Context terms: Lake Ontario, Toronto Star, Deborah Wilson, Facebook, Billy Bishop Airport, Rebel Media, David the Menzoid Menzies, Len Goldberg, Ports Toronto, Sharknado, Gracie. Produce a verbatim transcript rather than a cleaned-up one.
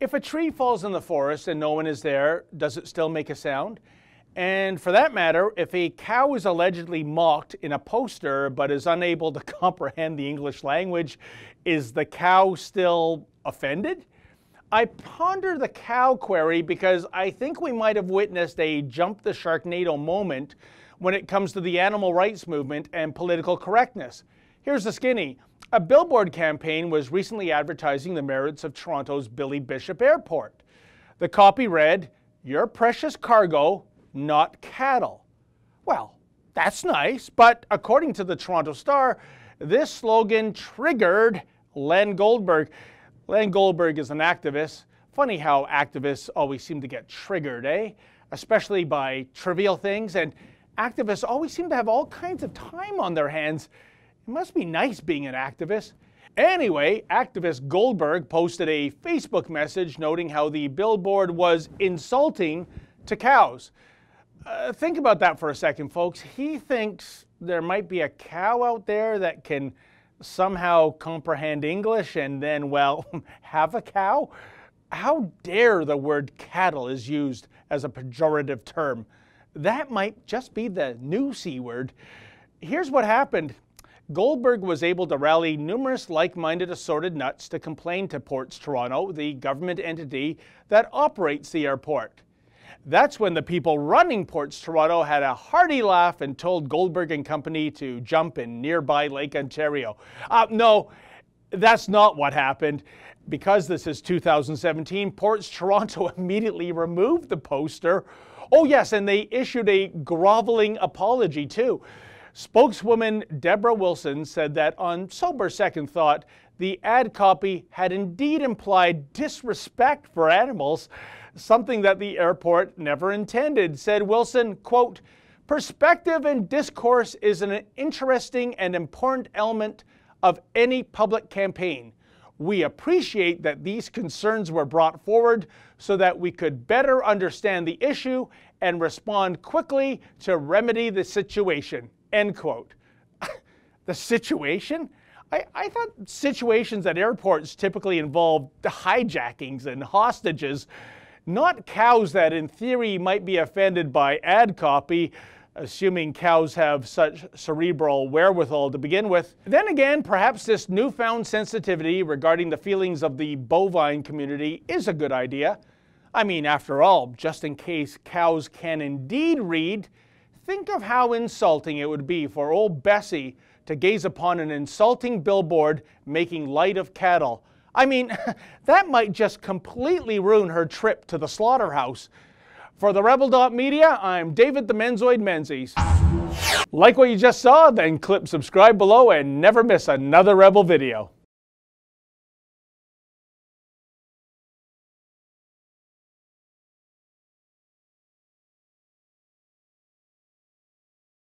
If a tree falls in the forest and no one is there, does it still make a sound? And for that matter, if a cow is allegedly mocked in a poster but is unable to comprehend the English language, is the cow still offended? I ponder the cow query because I think we might have witnessed a jump the Sharknado moment when it comes to the animal rights movement and political correctness. Here's the skinny. A billboard campaign was recently advertising the merits of Toronto's Billy Bishop Airport. The copy read, "Your precious cargo, not cattle." Well, that's nice, but according to the Toronto Star, this slogan triggered Len Goldberg. Len Goldberg is an activist. Funny how activists always seem to get triggered, eh? Especially by trivial things, and activists always seem to have all kinds of time on their hands. It must be nice being an activist. Anyway, activist Goldberg posted a Facebook message noting how the billboard was insulting to cows. Uh, think about that for a second, folks. He thinks there might be a cow out there that can somehow comprehend English and then, well, have a cow? How dare the word cattle is used as a pejorative term? That might just be the new C word. Here's what happened. Goldberg was able to rally numerous like-minded assorted nuts to complain to Ports Toronto, the government entity that operates the airport. That's when the people running Ports Toronto had a hearty laugh and told Goldberg and company to jump in nearby Lake Ontario. Uh, no, that's not what happened. Because this is two thousand seventeen, Ports Toronto immediately removed the poster. Oh yes, and they issued a groveling apology too. Spokeswoman Deborah Wilson said that on sober second thought, the ad copy had indeed implied disrespect for animals, something that the airport never intended. Said Wilson, quote, "Perspective and discourse is an interesting and important element of any public campaign. We appreciate that these concerns were brought forward so that we could better understand the issue and respond quickly to remedy the situation." End quote. The situation? I, I thought situations at airports typically involved hijackings and hostages, not cows that in theory might be offended by ad copy, assuming cows have such cerebral wherewithal to begin with. Then again, perhaps this newfound sensitivity regarding the feelings of the bovine community is a good idea. I mean, after all, just in case cows can indeed read, think of how insulting it would be for old Bessie to gaze upon an insulting billboard making light of cattle. I mean, that might just completely ruin her trip to the slaughterhouse. For the Rebel dot media, I'm David the Menzoid Menzies. Like what you just saw? Then click subscribe below and never miss another Rebel video.